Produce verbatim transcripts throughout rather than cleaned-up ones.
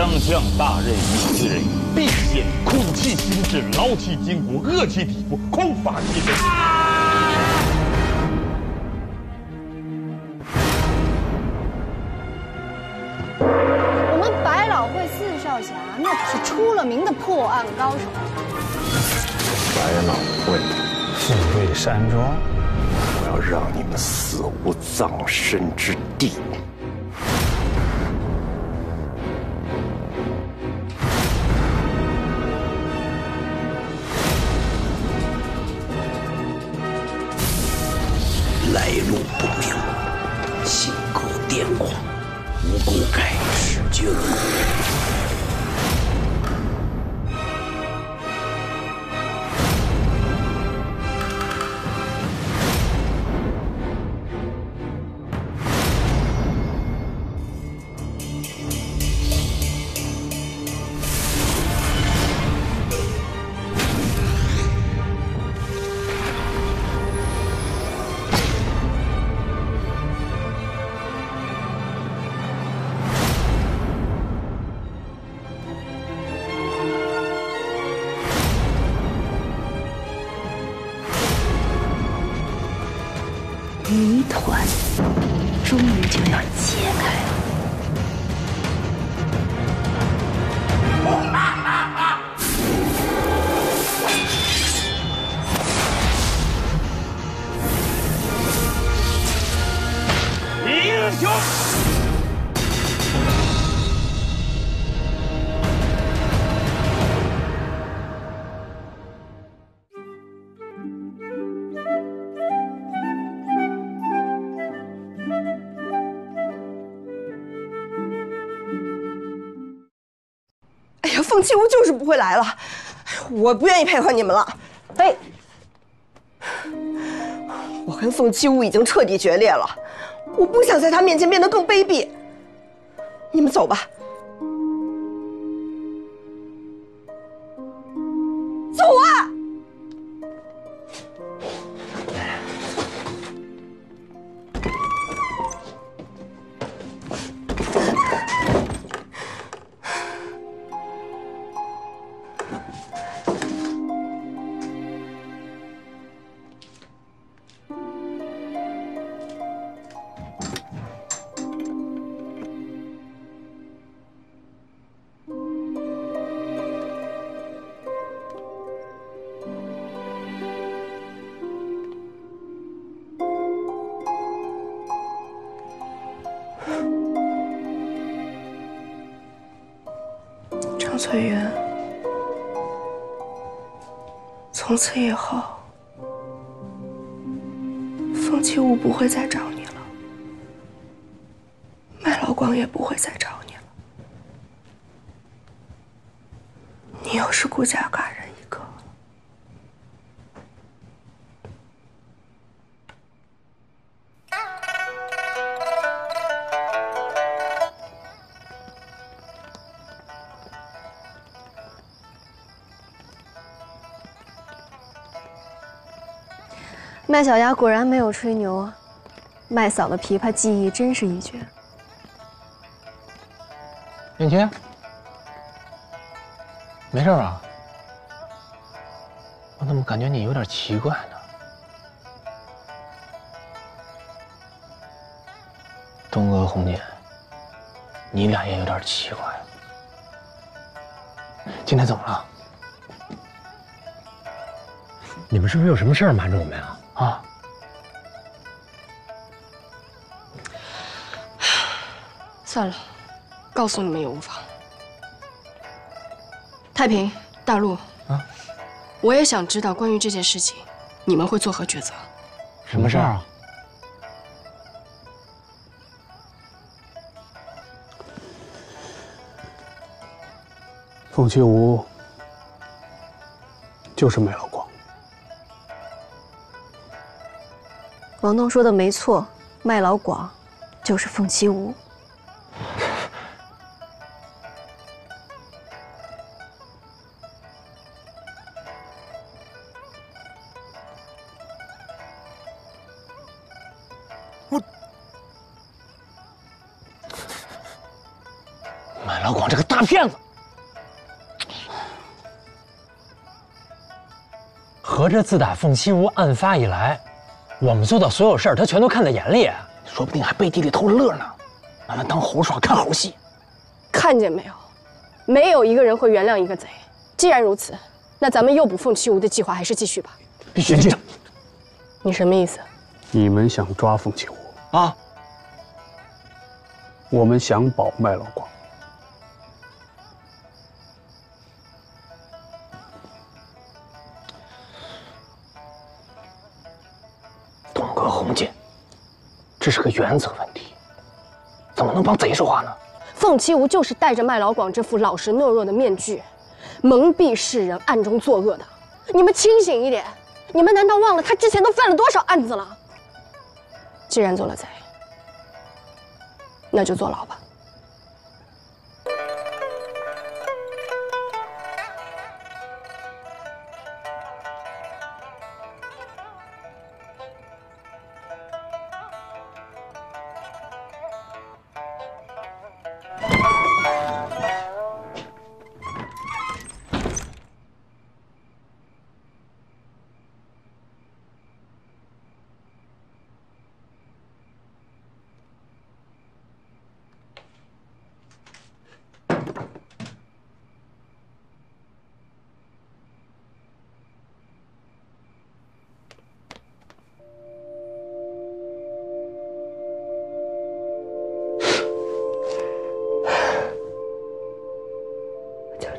将将大任于斯人，必先苦其心志，劳其筋骨，饿其体肤，空乏其身。啊、我们百老汇四少侠那可是出了名的破案高手。百老汇，富贵山庄，我要让你们死无葬身之地。 来路不明，心口癫狂，无功盖世惊。谜团终于就要揭开了。啊啊啊、英雄，凤栖屋就是不会来了，我不愿意配合你们了。哎，我跟凤栖屋已经彻底决裂了，我不想在他面前变得更卑鄙。你们走吧，走啊！翠云，从此以后，凤栖屋不会再找你了，麦老广也不会再找你了，你又是孤家寡人一个了。麦小丫果然没有吹牛啊，麦嫂的琵琶技艺真是一绝。燕青，没事吧？我怎么感觉你有点奇怪呢？东哥、红姐，你俩也有点奇怪。今天怎么了？ 你们是不是有什么事儿瞒着我们呀？啊！啊算了，告诉你们也无妨。太平、大陆啊，我也想知道关于这件事情，你们会作何抉择？什么事儿啊？凤栖屋就是没有。 王东说的没错，麦老广就是凤栖屋。我麦老杨广这个大骗子，合着自打凤栖屋案发以来，我们做的所有事儿他全都看在眼里，说不定还背地里偷着乐呢，拿他当猴耍，看猴戏。看见没有，没有一个人会原谅一个贼。既然如此，那咱们诱捕凤栖屋的计划还是继续吧。必须这样。你什么意思？你们想抓凤栖屋啊？ 我们想保麦老广，董哥、洪姐，这是个原则问题，怎么能帮贼说话呢？凤栖吾就是戴着麦老广这副老实懦弱的面具，蒙蔽世人，暗中作恶的。你们清醒一点，你们难道忘了他之前都犯了多少案子了？既然做了贼， 那就坐牢吧。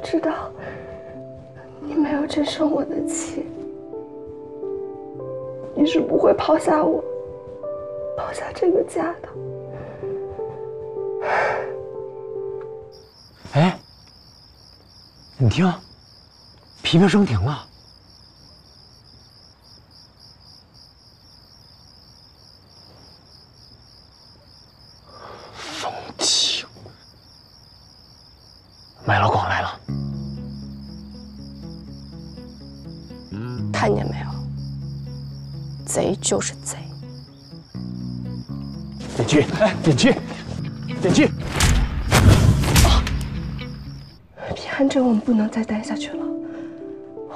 知道你没有真生我的气，你是不会抛下我，抛下这个家的。哎，你听，皮皮升停了。风起，麦老广来了。 看见没有，贼就是贼。点狙，哎，点狙，点狙！啊！皮寒这我们不能再待下去了，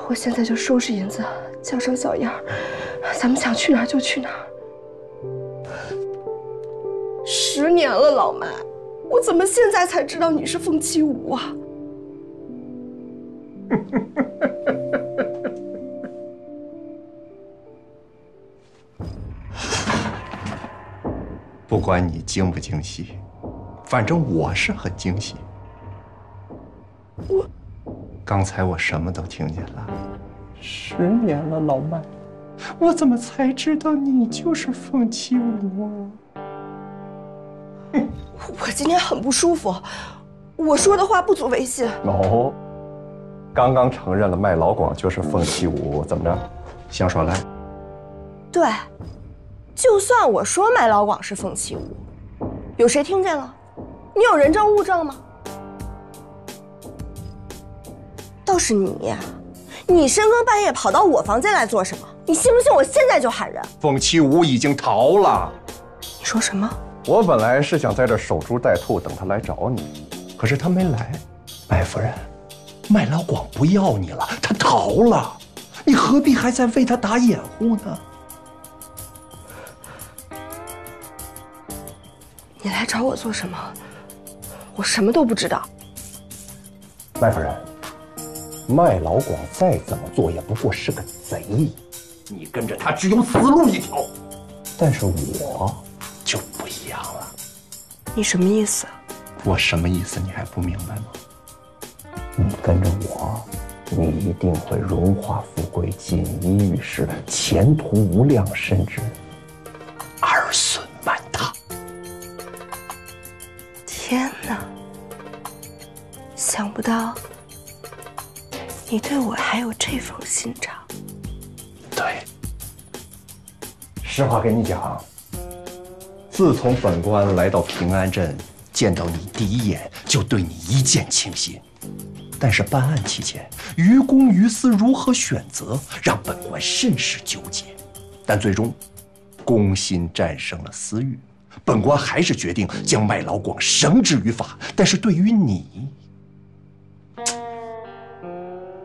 我现在就收拾银子，叫上小燕儿，咱们想去哪儿就去哪儿。十年了，老麦，我怎么现在才知道你是凤栖吾啊？不管你惊不惊喜，反正我是很惊喜。我刚才我什么都听见了。十年了，老麦，我怎么才知道你就是凤栖吾啊？我今天很不舒服，我说的话不足为信。哦，刚刚承认了麦老广就是凤栖吾，怎么着？想耍赖？对。 就算我说麦老广是凤栖吾，有谁听见了？你有人证物证吗？倒是你呀，你深更半夜跑到我房间来做什么？你信不信我现在就喊人？凤栖吾已经逃了。你说什么？我本来是想在这守株待兔，等他来找你，可是他没来。白夫人，麦老广不要你了，他逃了，你何必还在为他打掩护呢？ 你来找我做什么？我什么都不知道。麦夫人，麦老广再怎么做也不过是个贼，你跟着他只有死路一条。但是我就不一样了。你什么意思？我什么意思？你还不明白吗？你跟着我，你一定会荣华富贵、锦衣玉食、前途无量，甚至儿孙满堂。 天哪！想不到你对我还有这份心肠。对，实话跟你讲，自从本官来到平安镇，见到你第一眼就对你一见倾心。但是办案期间，于公于私如何选择，让本官甚是纠结。但最终，公心战胜了私欲。本官还是决定将麦老广绳之于法。但是对于你，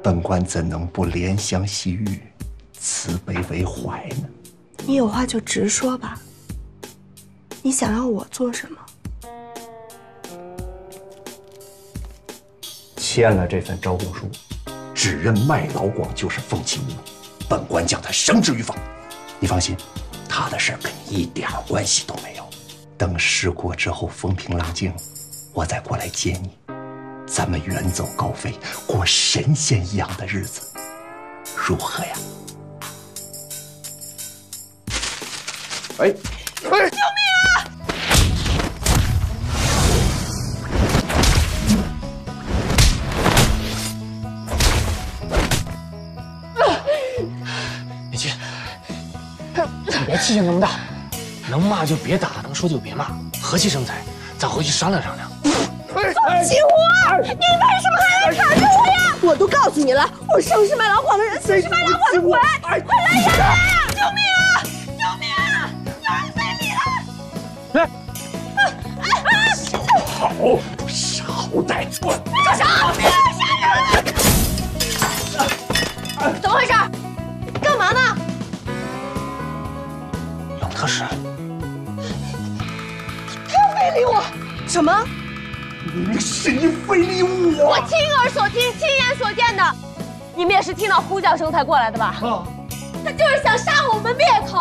本官怎能不怜香惜玉、慈悲为怀呢？你有话就直说吧。你想要我做什么？签了这份招供书，指认麦老广就是凤起乌，本官将他绳之于法。你放心。 他的事跟你一点关系都没有。等事过之后风平浪静，我再过来接你，咱们远走高飞，过神仙一样的日子，如何呀？哎，哎，救命啊！美君。 别气性那么大，能骂就别打，能说就别骂，和气生财。咱回去商量商量。凤起乌，你为什么还来缠着我呀？我都告诉你了，我生是卖老广的人，死是卖老广的鬼！快来人啊！救命啊！救命啊！有人在里头！来！小好，是好歹！我住手！不要杀人！怎么回事？干嘛呢？ 可是，他非礼我！什么？明明是你非礼我！我亲耳所听，亲眼所见的。你们也是听到呼叫声才过来的吧？啊！他就是想杀我们灭口。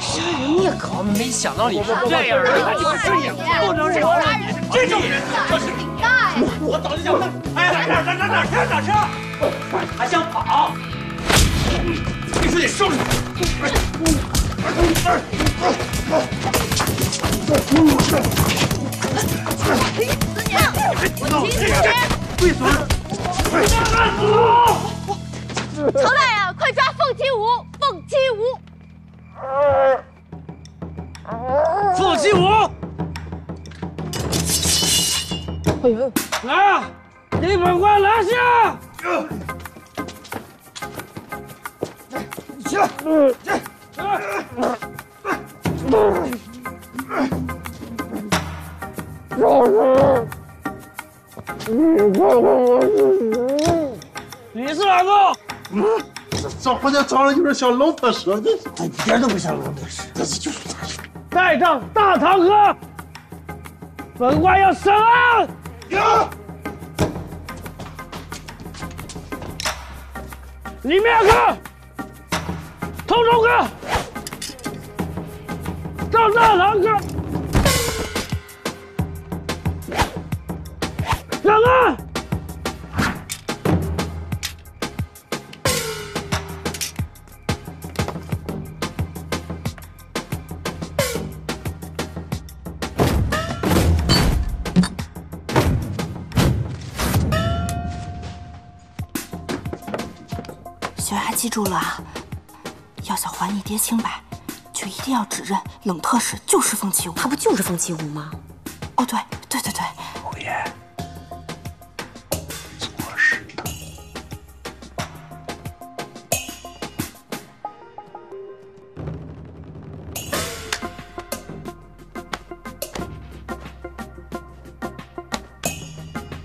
杀人灭口？没想到你是这样的！你是也不能忍！这种人真是顶大呀！我早就想问，哎，哪哪哪哪车哪车？还想跑？你说你收拾他！ 程大人，快抓凤起乌！凤起乌！凤起乌！哎呦！来啊！给本官拿下！起来！起来！ 你是哪个？嗯，这好像长得有点像老特使，这一点都不像老特使，这是就是他。带上大堂哥，本官要审案。里面看，通通看。 赵大堂哥，上岸！小丫记住了啊，要想还你爹清白。 就一定要指认冷特使就是凤起乌，他不就是凤起乌吗？哦，对对对对，侯爷，做事呢。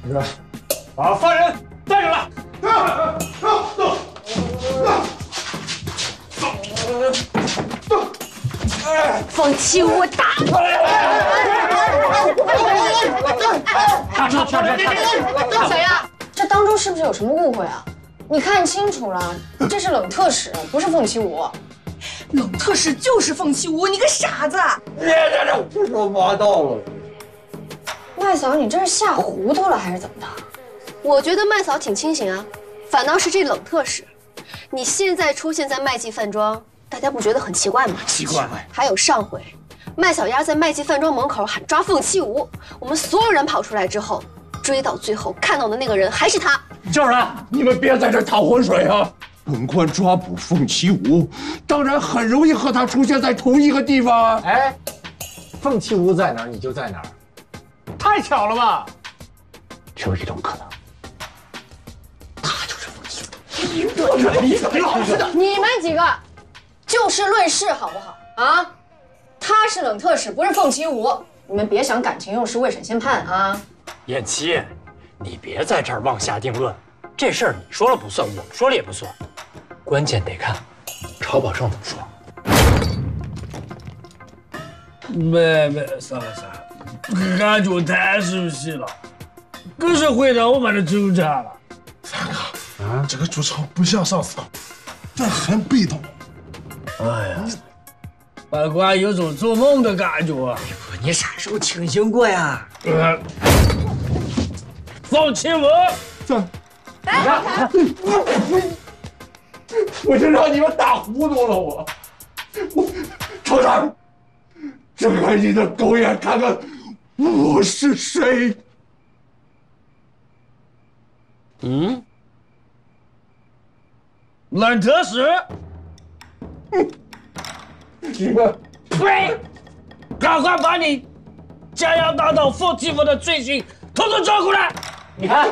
你看，把犯人带上来。啊啊啊 凤起乌打我！大车停车！小丫，这当中是不是有什么误会啊？你看清楚了，这是冷特使，不是凤起乌。冷特使就是凤起乌，你个傻子！别别别，胡说八道了！麦嫂，你这是吓糊涂了还是怎么的？我觉得麦嫂挺清醒啊，反倒是这冷特使，你现在出现在麦记饭庄。 大家不觉得很奇怪吗？奇怪。还有上回，麦小丫在麦记饭庄门口喊抓凤起乌，我们所有人跑出来之后，追到最后看到的那个人还是他。叫人，你们别在这淌浑水啊！本官抓捕凤起乌，当然很容易和他出现在同一个地方。哎，凤起乌在哪儿，你就在哪儿，太巧了吧？只有一种可能。 他就是凤起乌。你们几个。 就事论事好不好啊？他他是冷特使，不是凤栖梧。你们别想感情用事未审先判啊！燕七，你别在这儿妄下定论，这事儿你说了不算，我说了也不算，关键得看曹宝胜怎么说。没没啥啥，感觉太熟悉了，可是会让我们纠缠了。三哥，啊，这个主唱不像上次，但很被动。哎呀！ 法官有种做梦的感觉。哎呦，你啥时候清醒过呀？呃，放弃我！走。哎，我就让你们打糊涂了我！我瞅瞅，睁开你的狗眼看看我是谁！嗯，冷特使。嗯 你们呸！赶快把你江洋大盗凤栖梧的罪行统统抓过来！你看，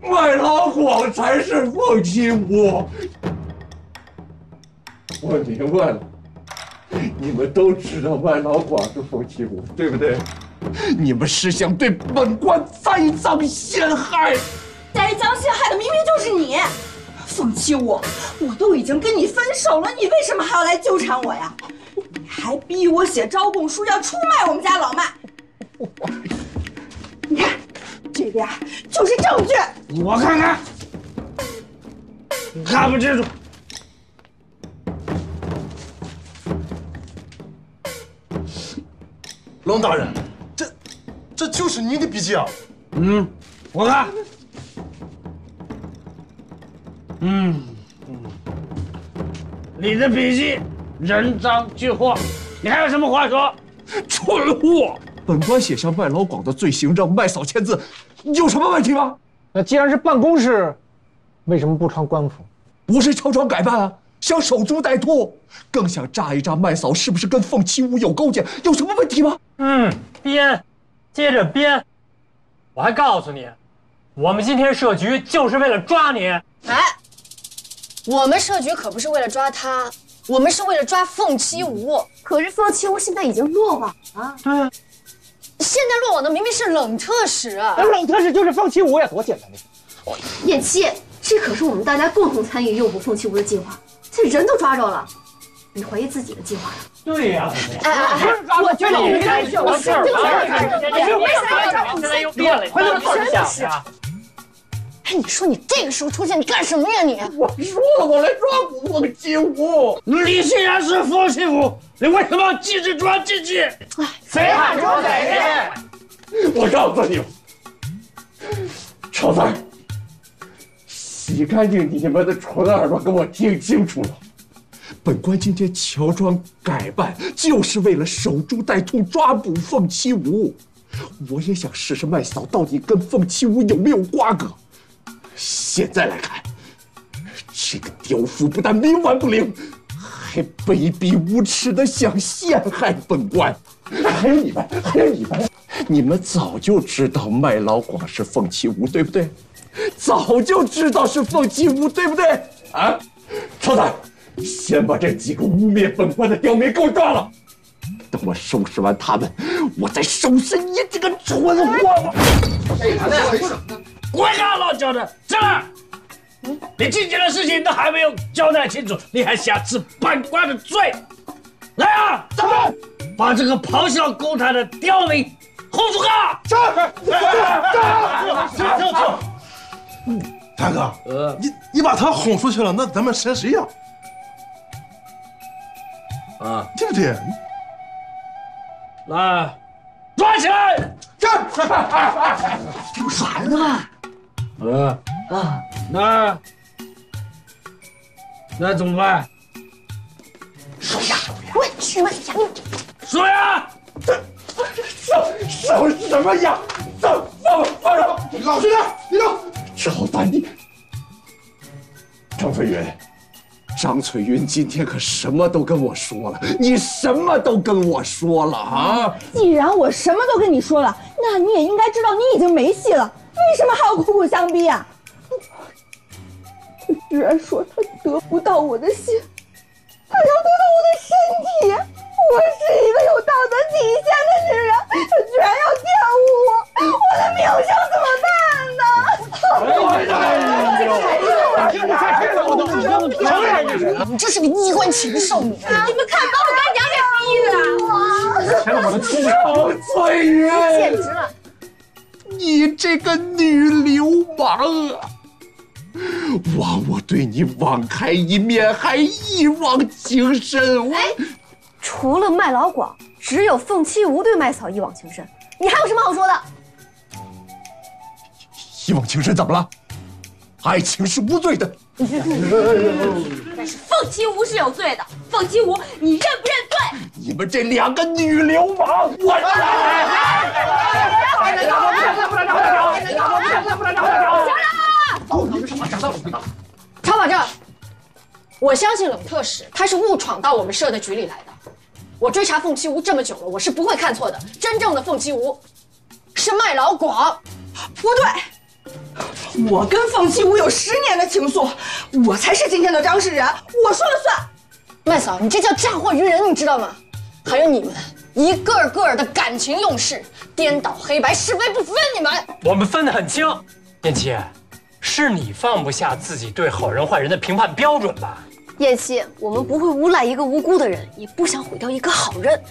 麦老广才是凤栖梧。我明白了，你们都知道麦老广是凤栖梧，对不对？你们是想对本官栽赃陷害？栽赃陷害的明明就是你！ 凤栖梧，我都已经跟你分手了，你为什么还要来纠缠我呀？你还逼我写招供书，要出卖我们家老麦。你看，这边就是证据。我看看，看不清楚。龙大人，这，这就是您的笔记啊？嗯，我看。 嗯，你的笔记人赃俱获，你还有什么话说？蠢货！本官写下麦老广的罪行，让麦嫂签字，有什么问题吗？那既然是办公室，为什么不穿官服？不是超常改扮啊，想守株待兔，更想炸一炸麦嫂是不是跟凤栖梧有勾结，有什么问题吗？嗯，编，接着编。我还告诉你，我们今天设局就是为了抓你。哎。 我们设局可不是为了抓他，我们是为了抓凤栖梧。可是凤栖梧现在已经落网了。对啊，现在落网的明明是冷特使啊。那冷特使就是凤栖梧呀，多简单的事。我燕七，这可是我们大家共同参与诱捕凤栖梧的计划，这人都抓着了，你怀疑自己的计划了？对呀。哎哎哎，我觉得你们太小了，这这这为啥要抓？现在又变了，快点跑一下。 哎，你说你这个时候出现，你干什么呀你？我说了，我来抓捕凤栖梧。你既然是凤栖梧，你为什么要继续抓进去？哎，谁喊捉贼去？我告诉你们，臭三，洗干净你们的蠢耳朵，给我听清楚了。本官今天乔装改扮，就是为了守株待兔，抓捕凤栖梧。我也想试试麦嫂到底跟凤栖梧有没有瓜葛。 现在来看，这个刁妇不但冥顽不灵，还卑鄙无耻的想陷害本官。还有你们，还有你们，你们早就知道麦老广是凤栖梧，对不对？早就知道是凤栖梧，对不对？啊，超仔，先把这几个污蔑本官的刁民给我抓了，等我收拾完他们，我再收拾你这个蠢货！哎，他在干什么？ 滚啊，老焦的！进来！你自己的事情都还没有交代清楚，你还想吃本官的罪？来啊！走！把这个咆哮公堂的刁民轰出去！走！走！走！走！大哥，呃，你你把他轰出去了，那咱们审谁呀？啊，对不对？来，抓起来！这这不耍人的吗？ 呃啊，那那怎么办？收押，我去你的！收押！收收什么押？放放放手！老实点，你走。赵丹，你张翠云，张翠云今天可什么都跟我说了，你什么都跟我说了啊！既然我什么都跟你说了，那你也应该知道你已经没戏了。 为什么还要苦苦相逼啊？他居然说他得不到我的心，他要得到我的身体，我是居然要玷污我的名声，怎么办呢？你这是个衣冠禽兽！你们看，把我干娘给逼的！天哪，我的天哪！翠云，简直了！你这个女流氓啊！ 枉我对你网开一面，还一往情深。我除了卖老广，只有凤栖梧对麦草一往情深。你还有什么好说的？一往情深怎么了？爱情是无罪的，但是凤栖梧是有罪的。凤栖梧，你认不认罪？你们这两个女流氓！我来。 曹保正，我相信冷特使他是误闯到我们社的局里来的。我追查凤栖梧这么久了，我是不会看错的。真正的凤栖梧是麦老广，不对，我跟凤栖梧有十年的情愫，我才是今天的当事人，我说了算。麦嫂，你这叫嫁祸于人，你知道吗？还有你们一个个的感情用事，颠倒黑白，是非不分，你们我们分得很清，燕七。 是你放不下自己对好人坏人的评判标准吧，燕西，我们不会诬赖一个无辜的人，也不想毁掉一个好人。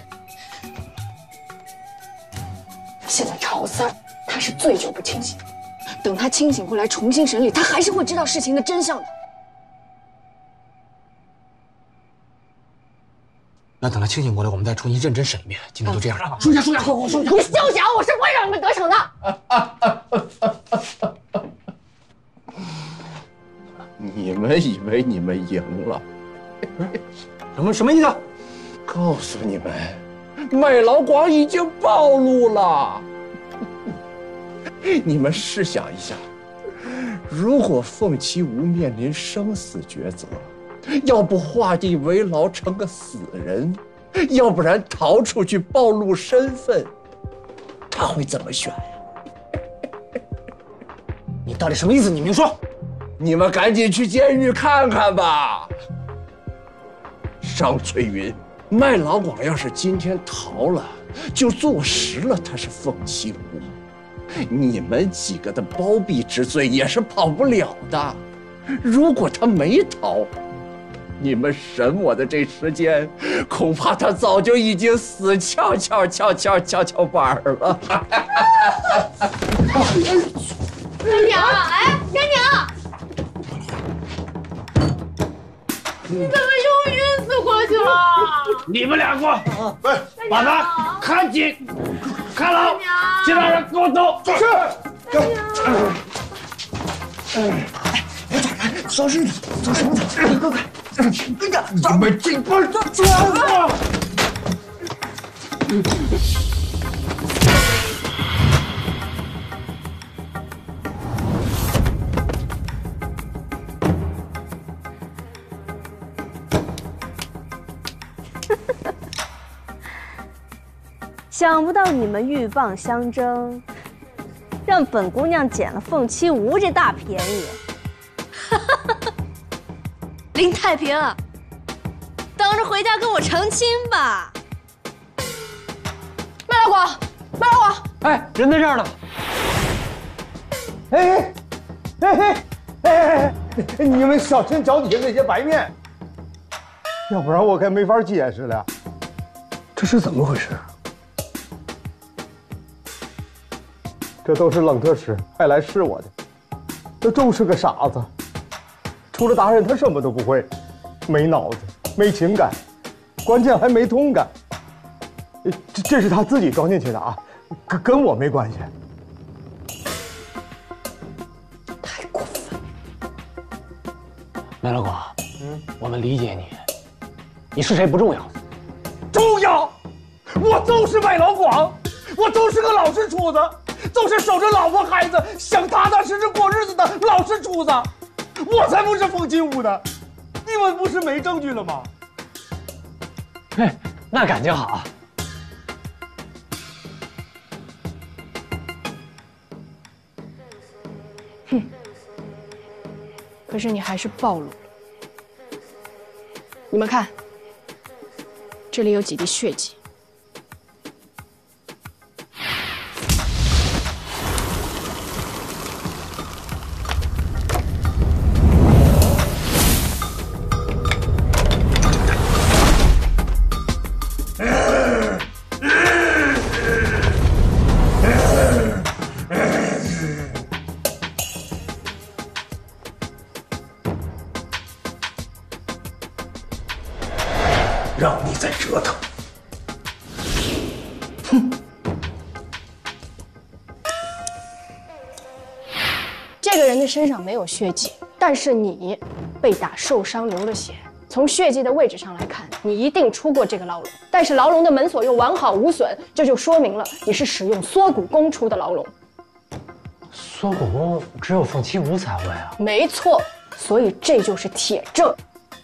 现在朝三他是醉酒不清醒，等他清醒过来重新审理，他还是会知道事情的真相的。那等他清醒过来，我们再重新认真审一遍。今天就这样了，收下收下，快快收下！你休想，我是不会让你们得逞的。你们以为你们赢了？什么什么意思？告诉你们，麦老广已经暴露了。你们试想一下，如果凤栖梧面临生死抉择，要不画地为牢成个死人，要不然逃出去暴露身份，他会怎么选呀？你到底什么意思？你明说。 你们赶紧去监狱看看吧。张翠云，麦老广要是今天逃了，就坐实了他是凤栖梧，你们几个的包庇之罪也是跑不了的。如果他没逃，你们审我的这时间，恐怕他早就已经死翘翘翘翘翘翘板了。干娘，哎，干娘。 你怎么又晕死过去了？你们俩给我，把他看紧，看牢，其他人给我走。是。哎，我找人，找人，找什么找？你快快，跟着，你们这帮抓我！想不到你们鹬蚌相争，让本姑娘捡了凤栖梧这大便宜。林太平，等着回家跟我成亲吧。麦老广，麦老广，哎，人在这儿呢。哎哎哎哎哎！你们小心脚底下那些白面，要不然我该没法解释了。这是怎么回事？ 这都是冷特使派来试我的，这就是个傻子，除了打人他什么都不会，没脑子，没情感，关键还没痛感。这这是他自己装进去的啊，跟跟我没关系。太过分了！麦老广，嗯，我们理解你，你是谁不重要，重要，我就是麦老广，我就是个老实厨子。 都是守着老婆孩子，想踏踏实实过日子的老实厨子，我才不是凤栖梧的！你们不是没证据了吗？哎，那感情好。哼，可是你还是暴露了。你们看，这里有几滴血迹。让你再折腾。哼！这个人的身上没有血迹，但是你被打受伤流了血。 从血迹的位置上来看，你一定出过这个牢笼，但是牢笼的门锁又完好无损，这就说明了你是使用缩骨功出的牢笼。缩骨功只有凤栖梧才会啊？没错，所以这就是铁证。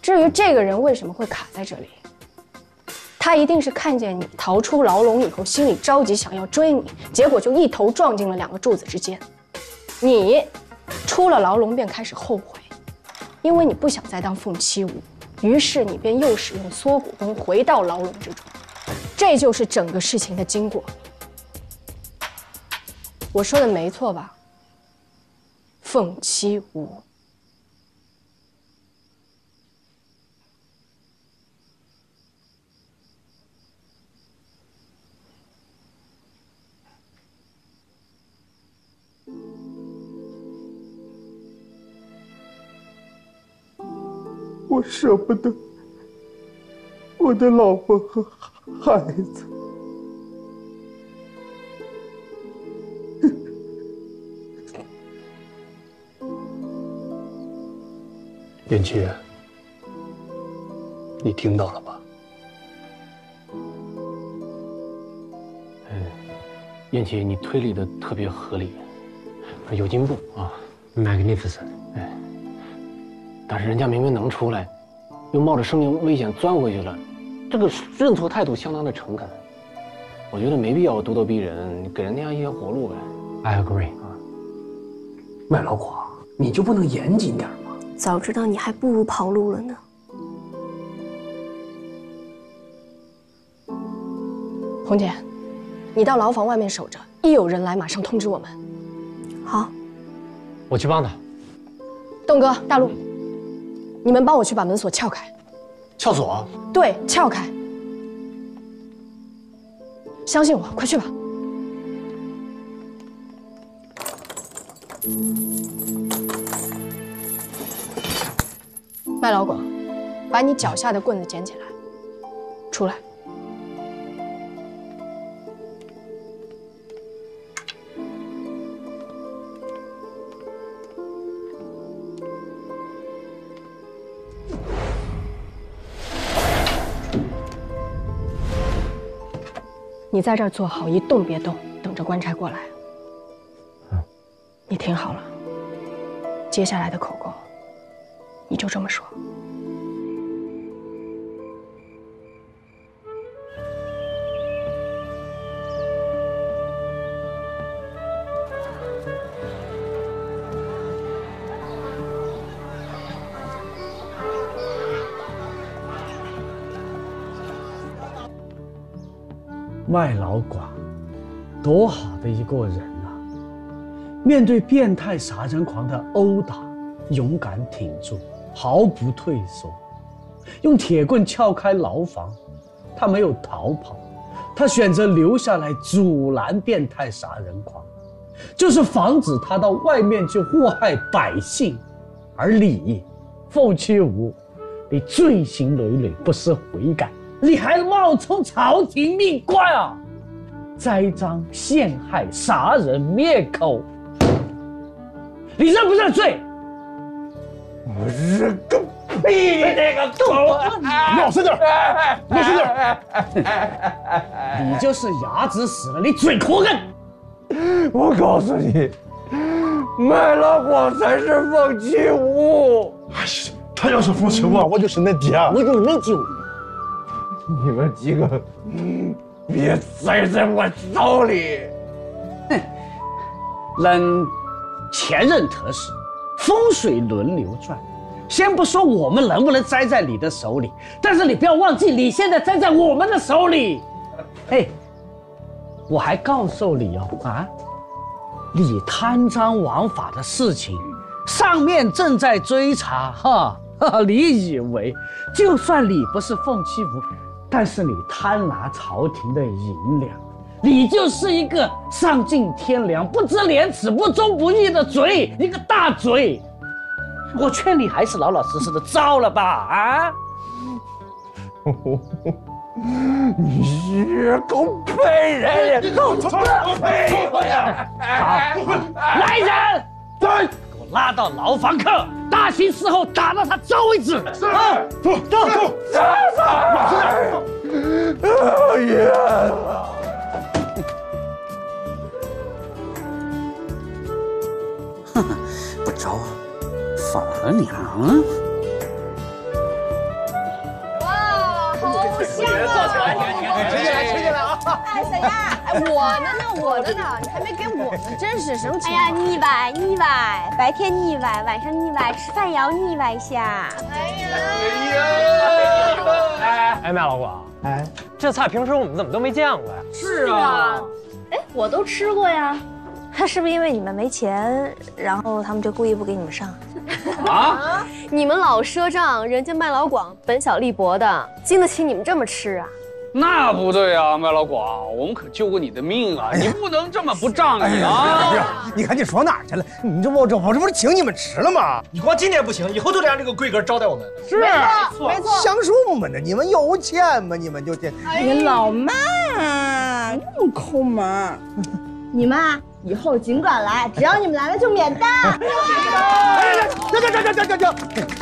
至于这个人为什么会卡在这里，他一定是看见你逃出牢笼以后，心里着急想要追你，结果就一头撞进了两个柱子之间。你出了牢笼便开始后悔，因为你不想再当凤栖梧。 于是你便又使用缩骨功回到牢笼之中，这就是整个事情的经过。我说的没错吧，凤栖梧？我舍不得我的老婆和孩子，云栖，你听到了吧？嗯，云栖，你推理的特别合理，有进步啊 ，magnificent， 哎。 但是人家明明能出来，又冒着生命危险钻回去了，这个认错态度相当的诚恳，我觉得没必要咄咄逼人，给人家一条活路呗。I agree 啊，麦老倌，你就不能严谨点吗？早知道你还不如跑路了呢。红姐，你到牢房外面守着，一有人来马上通知我们。好，我去帮他。栋哥，大陆。 你们帮我去把门锁撬开，撬锁？对，撬开。相信我，快去吧。麦老倌，把你脚下的棍子捡起来，出来。你在这儿坐好，一动别动，等着官差过来。嗯，你听好了，接下来的口供，你就这么说。麦老倌，多好的一个人呐、啊！面对变态杀人狂的殴打，勇敢挺住，毫不退缩，用铁棍撬开牢房，他没有逃跑，他选择留下来阻拦变态杀人狂，就是防止他到外面去祸害百姓。而你，凤栖梧，你罪行累累，不思悔改。 你还冒充朝廷命官啊！栽赃陷害、杀人灭口，你认不认罪？我认个屁！那个狗，老实点，老实点！你就是牙子死了，你嘴可硬！我告诉你，卖了我才是凤栖梧。哎呀，他要是凤栖梧，我就是恁爹，我就恁舅。 你们几个，别栽在我手里！哼，咱前任特使，风水轮流转，先不说我们能不能栽在你的手里，但是你不要忘记，你现在栽在我们的手里。哎，我还告诉你哦，啊，你贪赃枉法的事情，上面正在追查哈。你以为，就算你不是凤栖梧？ 但是你贪拿朝廷的银两，你就是一个丧尽天良、不知廉耻、不忠不义的嘴，一个大嘴。我劝你还是老老实实的招了吧！啊，你是狗笨人，狗臭屁股呀！来人，对，给我拉到牢房客，大刑伺候，打到他招为止。是，走走走，马上走。哎呀！ 不招啊，反了你啊！哇，好香啊！直接来，直接来啊！哎，小丫，我的呢，我的呢，你还没给我呢，真是什么情况？哎呀，腻歪腻歪，白天腻歪，晚上腻歪，吃饭也要腻歪一下。哎呀！哎哎，麦老广，哎，这菜平时我们怎么都没见过呀？是啊，哎，我都吃过呀。 他是不是因为你们没钱，然后他们就故意不给你们上？啊！你们老赊账，人家麦老广本小利薄的，经得起你们这么吃啊？那不对啊，麦老广，我们可救过你的命啊！哎、你不能这么不仗义啊！哎呀，你看你说哪去了？你这我这我这不是请你们吃了吗？你光今年不行，以后就得让这个贵哥招待我们。是，没错，没错，享受们呢，你们有钱吗？你们就这，哎、你老妈那么抠门，你妈。 以后尽管来，只要你们来了就免单。哎呀，这这这这这这！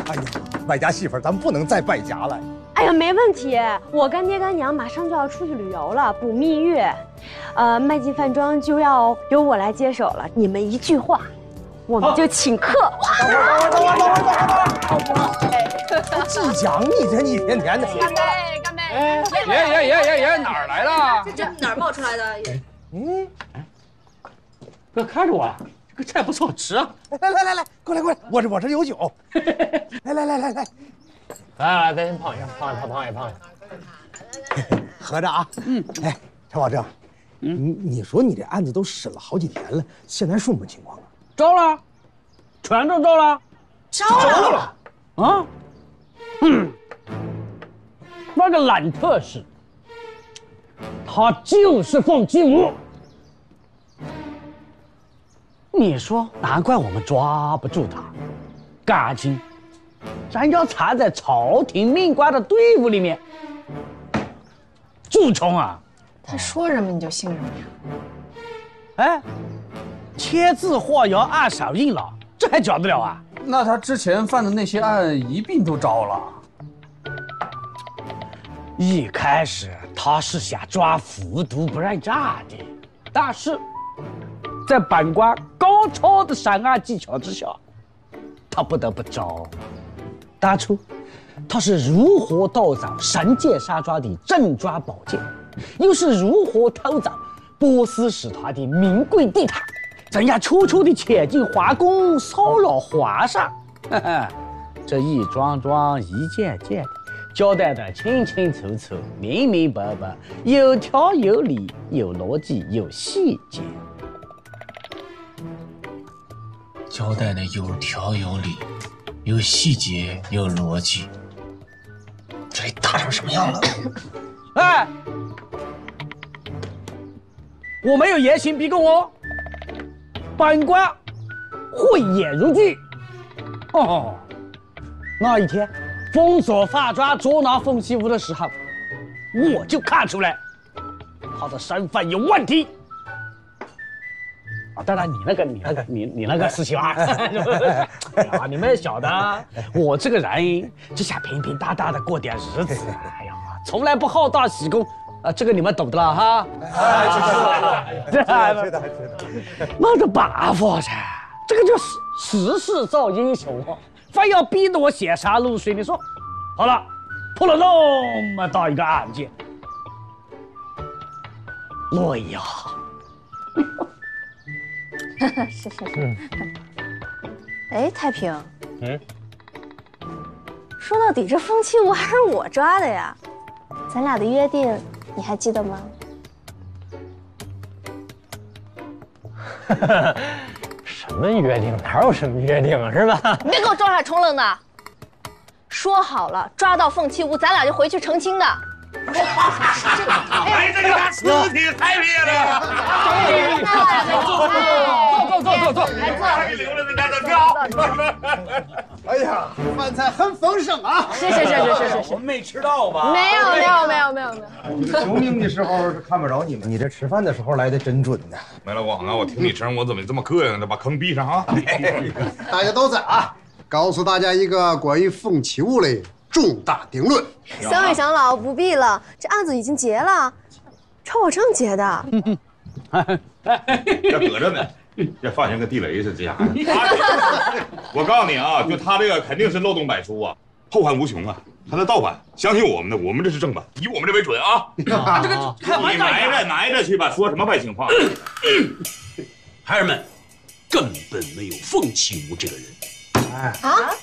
哎呀，败家媳妇，咱们不能再败家了。哎呀，没问题，我干爹干娘马上就要出去旅游了，补蜜月，呃，迈进饭庄就要由我来接手了。你们一句话，我们就请客。等会儿，等会儿，等会儿，等会儿！季强，你这一天天的。干杯，干杯！爷爷爷爷爷，哪儿来的？这哪儿冒出来的？嗯。 哥看着我，这个菜不错吃啊！来来来来，过来过来，我这我这有酒。来来来来来，来来咱先胖一下，胖一胖胖一胖一下，合着啊！嗯，哎，陈宝正，你你说你这案子都审了好几天了，现在是什么情况啊？招了，全都招了，招了啊！嗯，那个懒特使，他就是放鸡母。 你说，难怪我们抓不住他。感情，咱要藏在朝廷命官的队伍里面。蛀虫啊！他说什么你就信什么呀？哎，签字画押按手印了，这还假得了啊？那他之前犯的那些案一并都招了。一开始他是想抓服毒不认账的，但是。 在本官高超的审案技巧之下，他不得不招。当初，他是如何盗走神剑山庄的镇庄宝剑，又是如何偷走波斯使团的名贵地毯，怎样悄悄地潜进华宫骚扰皇上？呵呵，这一桩桩一件件的，交代得清清楚楚、明明白白，有条有理、有逻辑、有细节。 交代的有条有理，有细节，有逻辑。这打成什么样了？哎，我没有严刑逼供哦，本官慧眼如炬。哦，那一天封锁饭庄、捉拿凤栖吾的时候，我就看出来他的身份有问题。 啊，当然你那个、你那个、你你那个事情啊，啊，你们也晓得，我这个人只想平平淡淡的过点日子，哎呀，从来不好大喜功，啊，这个你们懂的了哈。哎，知道了，知道了，知道了。那是办法噻，这个叫时势造英雄，非要逼得我显山露水，你说？好了，破了那么大一个案件，洛阳。 是是是。哎，太平。嗯。说到底，这风七无还是我抓的呀。咱俩的约定，你还记得吗？什么约定？哪有什么约定啊？是吧？你别给我装傻充愣的。说好了，抓到凤七无，咱俩就回去成亲的。 哎，这个尸体太厉害了！坐坐坐坐坐坐坐，还给留了那张照片。哎哎呀，饭菜很丰盛啊！是是是是是是，我们没吃到吧？没有没有没有没有没有。我们求命的时候是看不着你们，你这吃饭的时候来的真准呢。梅老广啊，我听你声，我怎么这么膈应呢？把坑闭上啊！大家都在啊，告诉大家一个关于凤起雾的重大定论。三位长老不必了，这案子已经结了，抄我证结的。这搁着呢。 这发型跟地雷似的，这家伙！我告诉你啊，就他这个肯定是漏洞百出啊，后患无穷啊！他那盗版，相信我们的，我们这是正版，以我们这为准啊！这个开玩笑，埋着埋着去吧，说什么外星话？孩儿们，根本没有凤起无这个人。哎啊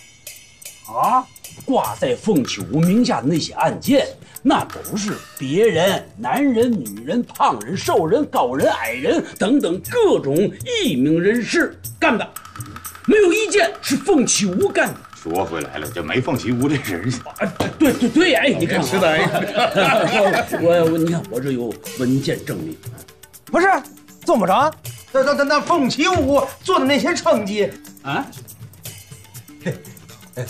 啊！挂在凤起无名下的那些案件，那都是别人，男人、女人、胖人、瘦人、高人、矮人等等各种异名人士干的，没有一件是凤起无干的。说回来了，这没凤起无这人，对对对，哎，你看，是的，我我你看我这有文件证明，不是怎么着？那那那那凤起无做的那些成绩啊，嘿，哎。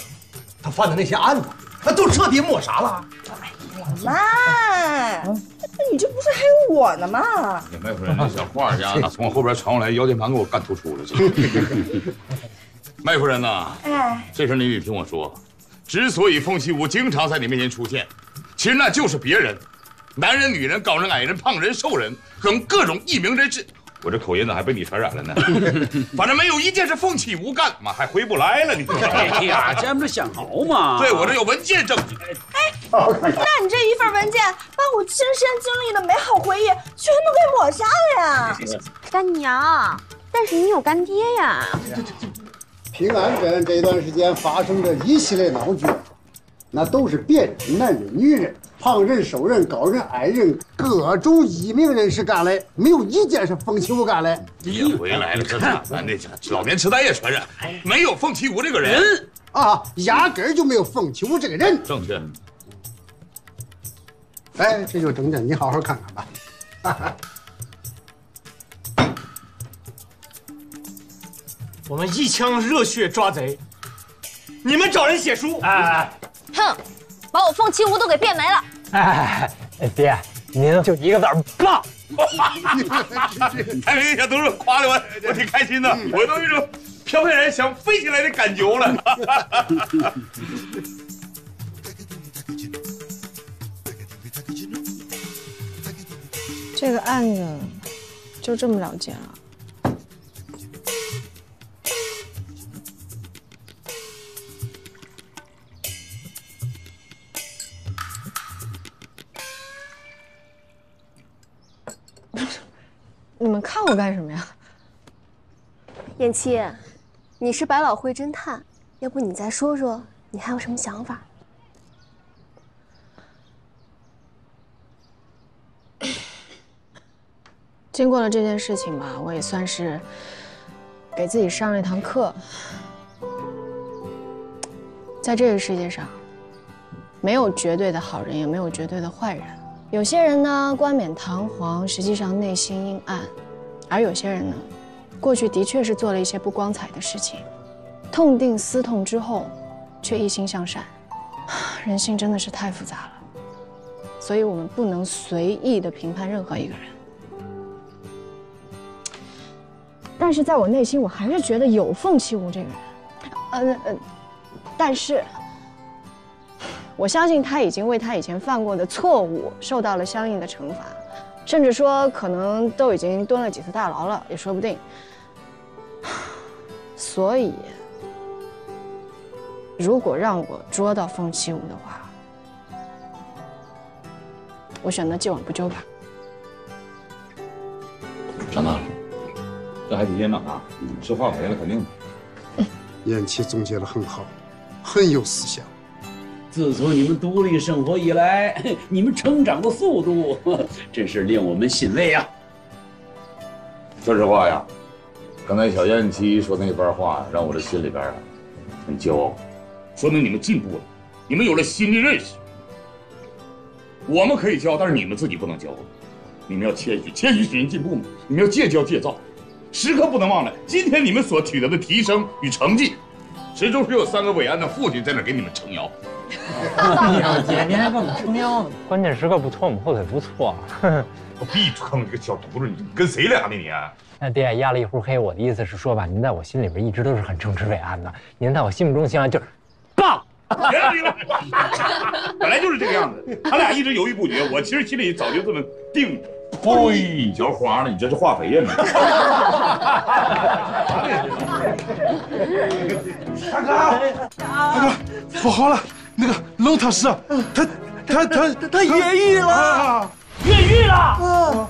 他犯的那些案子，他都彻底抹杀了。哎呀妈！你这不是还有我呢吗？也没夫人，那小画家从我后边传过来，腰间盘给我干突出了。麦夫人呐，哎，这事你得听我说。之所以凤起无经常在你面前出现，其实那就是别人，男人、女人、高人、矮人、胖人、瘦人，等各种异名人士。 我这口音咋还被你传染了呢？反正没有一件是凤起无干，妈还回不来了。你哎呀，这不是想好吗？对我这有文件证据。哎，那你这一份文件把我亲身经历的美好回忆全都给抹杀了呀！干娘，但是你有干爹呀。平安镇这段时间发生着一系列闹剧，那都是别人、男人、女人。 胖人、瘦人、高人、矮人，各种异名人士干来，没有一件是凤起无干来。也回来了，这咋办呢？这老年痴呆也传染，没有凤起无这个人啊，压根儿就没有凤起无这个人。正确。哎，这就证件，你好好看看吧。哈哈我们一腔热血抓贼，你们找人写书。哎哎哎，哼！ 把我凤起无都给变没了！哎，爹，您就一个字儿棒！太明显都是夸的我，我挺开心的，我都有一种飘飘然想飞起来的感觉了。这个案子就这么了结了。 你们看我干什么呀？燕七，你是百老汇侦探，要不你再说说，你还有什么想法？经过了这件事情吧，我也算是给自己上了一堂课。在这个世界上，没有绝对的好人，也没有绝对的坏人。 有些人呢冠冕堂皇，实际上内心阴暗；而有些人呢，过去的确是做了一些不光彩的事情，痛定思痛之后，却一心向善。人性真的是太复杂了，所以我们不能随意的评判任何一个人。但是在我内心，我还是觉得有凤起无这个人。呃呃，但是。 我相信他已经为他以前犯过的错误受到了相应的惩罚，甚至说可能都已经蹲了几次大牢了，也说不定。所以，如果让我捉到凤起无的话，我选择既往不咎吧。长大了，这还得先长大，这话没了肯定的。燕七总结得很好，很有思想。 自从你们独立生活以来，你们成长的速度真是令我们欣慰呀。说实话呀，刚才小燕七说那番话，让我这心里边啊很骄傲，说明你们进步了，你们有了新的认识。我们可以骄傲，但是你们自己不能骄傲，你们要谦虚，谦虚使人进步嘛。你们要戒骄戒躁，时刻不能忘了今天你们所取得的提升与成绩，谁知是有三个伟岸的父亲在那给你们撑腰。姐，您还给我们撑腰呢。关键时刻不拖我们后腿，不错。我闭嘴！你个小犊子，你跟谁俩呢你？那爹压了一壶黑，我的意思是说吧，您在我心里边一直都是很正直伟岸的，您在我心目中像就是棒。 别理了，本来就是这个样子。他俩一直犹豫不决，我其实心里早就这么定着。呸！浇花了，你这是化肥呀你！大哥，大哥，不好了，那个龙塔师，他他他他越狱了！越狱了！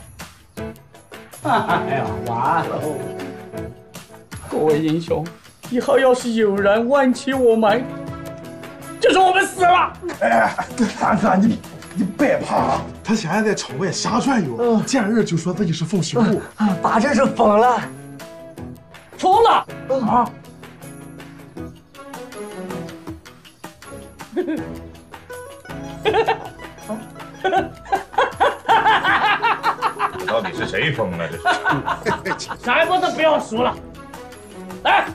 哎呀，完了！各位英雄，以后要是有人问起我们。 就是我们死了！哎，大哥，你你别怕啊！他现在在城外瞎转悠，见人就说自己是风虚谷，八成是疯了，疯了啊！到底是谁疯了？这是，咱们都不要说了，来。